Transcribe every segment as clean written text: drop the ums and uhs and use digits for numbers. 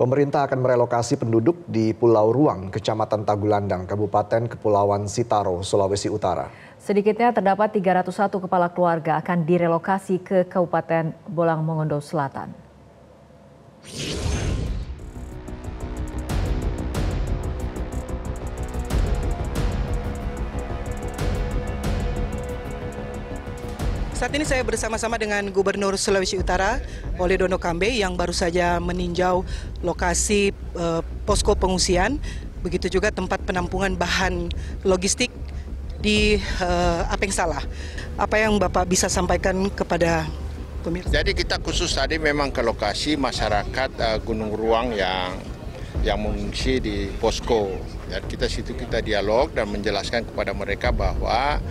Pemerintah akan merelokasi penduduk di Pulau Ruang, Kecamatan Tagulandang, Kabupaten Kepulauan Sitaro, Sulawesi Utara. Sedikitnya terdapat 301 kepala keluarga akan direlokasi ke Kabupaten Bolang Mongondow Selatan. Saat ini saya bersama-sama dengan Gubernur Sulawesi Utara, Olly Dondokambey, yang baru saja meninjau lokasi posko pengungsian, begitu juga tempat penampungan bahan logistik di Apengsala. Apa yang Bapak bisa sampaikan kepada pemirsa? Jadi kita khusus tadi memang ke lokasi masyarakat Gunung Ruang yang mengungsi di posko. Dan kita dialog dan menjelaskan kepada mereka bahwa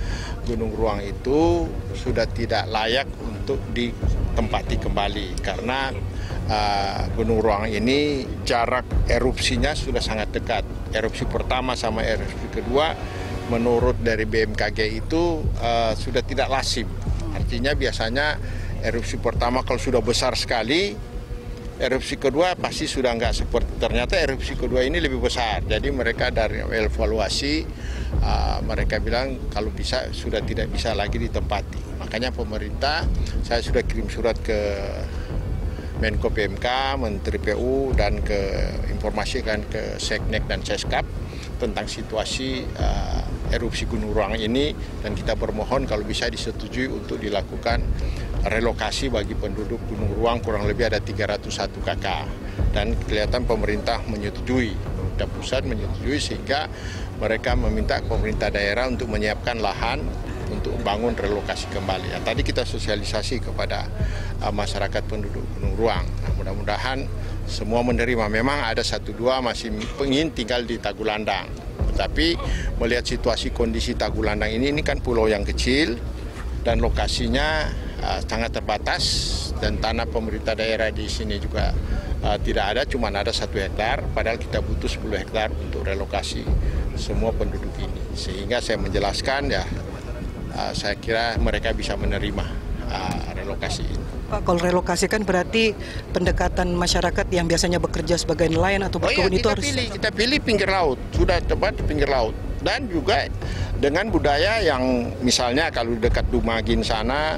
Gunung Ruang itu sudah tidak layak untuk ditempati kembali karena Gunung Ruang ini jarak erupsinya sudah sangat dekat. Erupsi pertama sama erupsi kedua menurut dari BMKG itu sudah tidak lazim. Artinya biasanya erupsi pertama kalau sudah besar sekali, erupsi kedua pasti sudah nggak seperti, ternyata erupsi kedua ini lebih besar. Jadi mereka dari evaluasi, mereka bilang kalau bisa sudah tidak bisa lagi ditempati. Makanya pemerintah, saya sudah kirim surat ke Menko PMK, Menteri PU, dan informasikan ke Seknek dan Seskap tentang situasi erupsi Gunung Ruang ini. Dan kita bermohon kalau bisa disetujui untuk dilakukan relokasi bagi penduduk Gunung Ruang kurang lebih ada 301 KK dan kelihatan pemerintah menyetujui, pemerintah pusat menyetujui sehingga mereka meminta pemerintah daerah untuk menyiapkan lahan untuk bangun relokasi kembali. Ya, tadi kita sosialisasi kepada masyarakat penduduk Gunung Ruang. Nah, mudah-mudahan semua menerima. Memang ada 1-2 masih pengin tinggal di Tagulandang, tapi melihat situasi kondisi Tagulandang ini kan pulau yang kecil dan lokasinya sangat terbatas dan tanah pemerintah daerah di sini juga tidak ada, cuma ada 1 hektar, padahal kita butuh 10 hektar untuk relokasi semua penduduk ini. Sehingga saya menjelaskan ya, saya kira mereka bisa menerima relokasi ini. Pak, kalau relokasi kan berarti pendekatan masyarakat yang biasanya bekerja sebagai nelayan atau berkebun itu harus... Kita pilih pinggir laut, sudah tepat di pinggir laut. Dan juga dengan budaya yang misalnya kalau dekat Dumagin sana,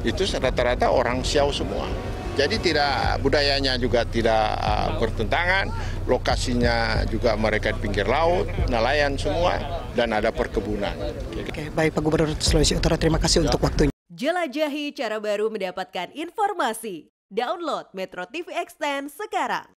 itu rata-rata orang Siau semua. Jadi tidak, budayanya juga tidak bertentangan, lokasinya juga mereka di pinggir laut, nelayan semua, dan ada perkebunan. Oke, baik Pak Gubernur Sulawesi Utara, terima kasih untuk waktunya. Jelajahi cara baru mendapatkan informasi. Download Metro TV Extend sekarang.